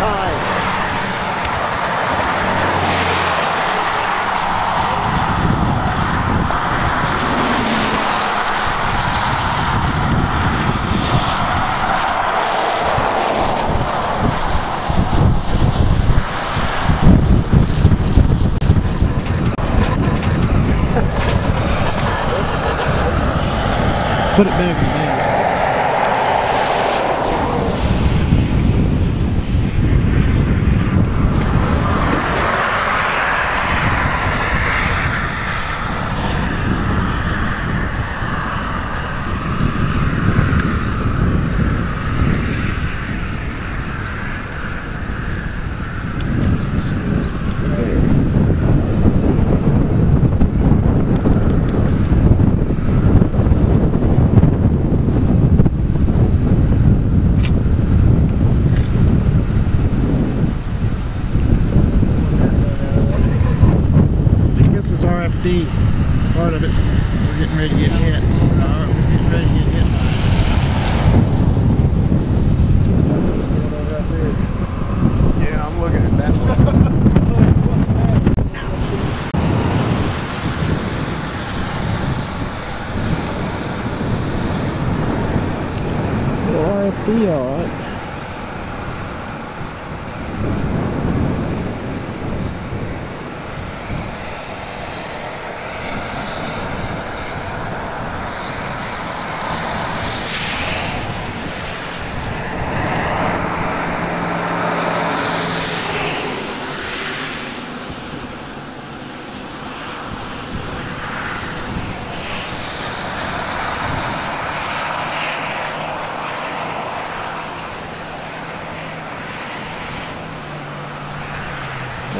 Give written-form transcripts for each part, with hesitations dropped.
time. Put it back in there. RFD part of it. We're getting ready to get hit. We're getting ready to get hit. What's going on right there? Yeah, I'm looking at that one. RFD, alright.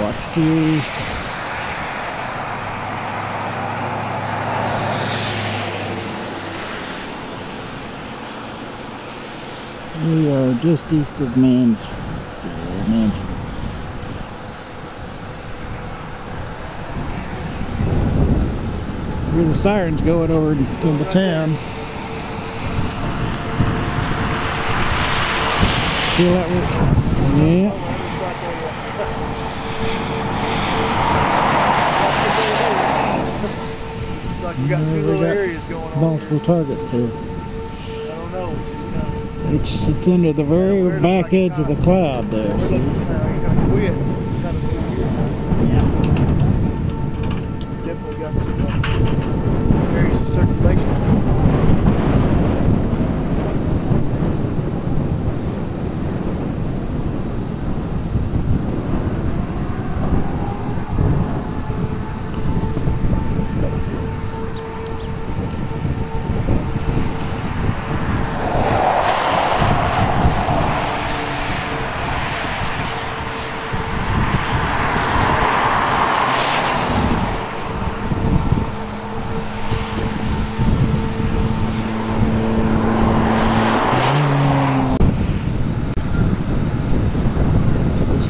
Watch the east. We are just east of Mansfield. Hear the sirens going over in the town. Feel that way? Yeah. You got two little areas going on. Multiple targets here. I don't know. It's under the very back edge of the cloud there. See? Yeah. Definitely got some areas of circulation.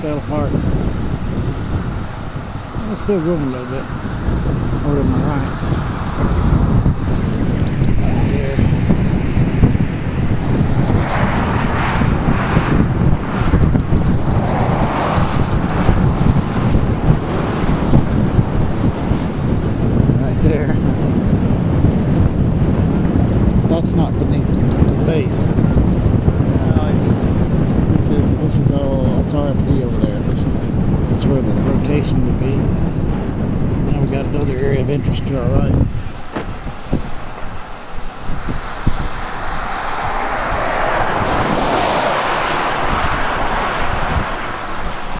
Apart. It's still going a little bit over to my right there. That's not beneath the base. This is all, it's RFD over there. This is where the rotation would be. Now we got another area of interest to our right.